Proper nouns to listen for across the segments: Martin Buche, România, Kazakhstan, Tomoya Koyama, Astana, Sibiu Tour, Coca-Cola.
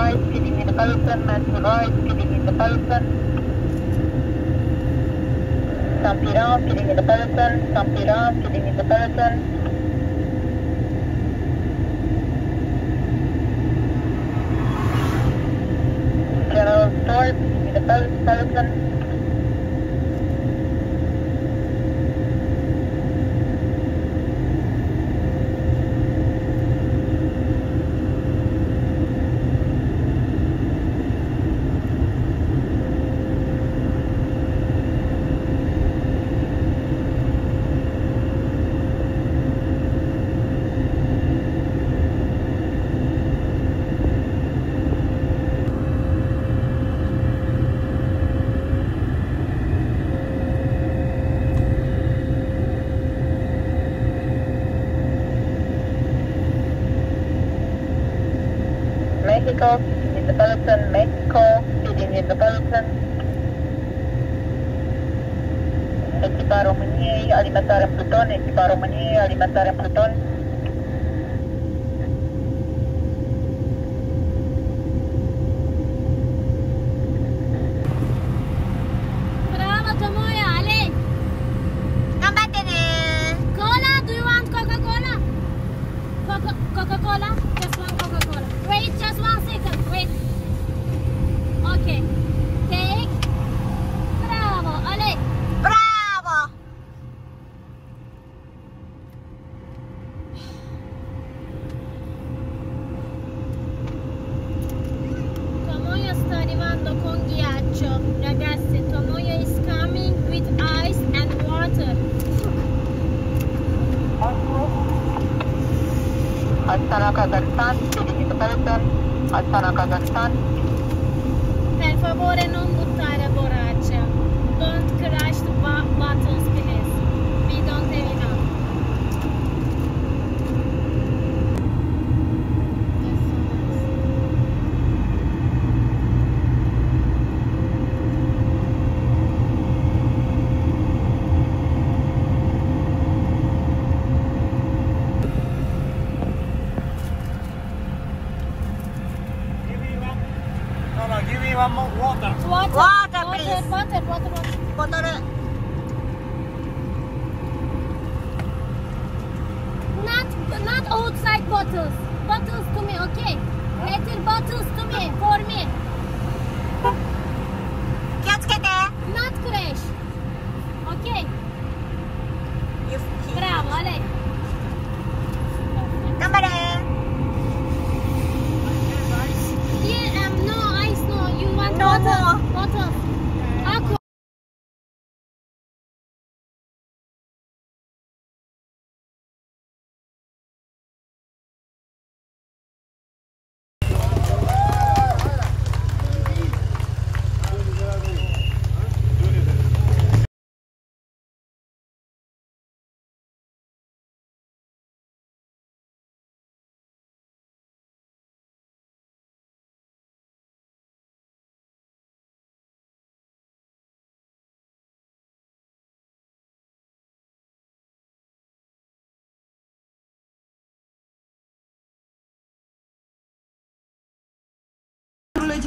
right, keeping in the person, man to right, keeping in the person. Sampi round, keeping in the person, sampi round, keeping in the person. General store, keeping in the person. Mexico, feeding in the person, Mexico, feeding in the person. Echipa României, alimentare în pluton, echipa României, alimentare în pluton. Bravo, Tomoya, ale! Combattere! Cola, do you want Coca-Cola? Coca-Cola? Just one Coca-Cola. Wait, just 1 second, wait. Okay. Take. Bravo, Ale. Bravo! Tomoya sta arrivando con ghiaccio. Ragazzi, Tomoya is coming with ice and water. Astana, Kazakhstan. Astana, Kazakhstan. Per favore non buttare borraccia. Don't crash the bottles, please. We don't have enough. Not outside bottles. Bottles to me, okay? Metal bottles to me, for me. Not crash. Okay? Bravo, Ale. Yeah, no ice, no. You want water? Bottles.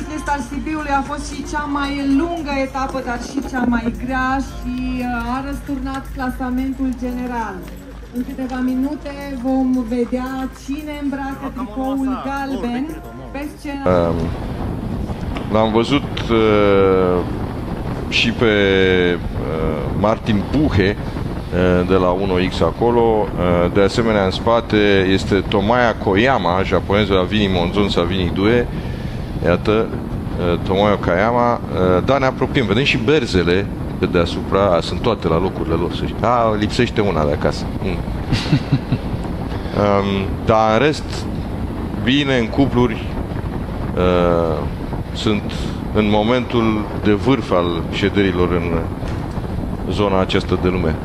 Ciclist al Sibiului a fost și cea mai lungă etapă, dar și cea mai grea și a răsturnat clasamentul general. În câteva minute vom vedea cine îmbracă tricoul galben pe scenă. L-am văzut și pe Martin Buche de la 1X acolo. De asemenea, în spate este Tomoya Koyama, japonez de la Vini Monzon sau Vini Due. Iată, Tomoya Koyama, da, ne apropiem, vedem și berzele pe deasupra, sunt toate la locurile lor, să știi. A, lipsește una de acasă. Dar în rest, bine, în cupluri, sunt în momentul de vârf al șederilor în zona aceasta de lume.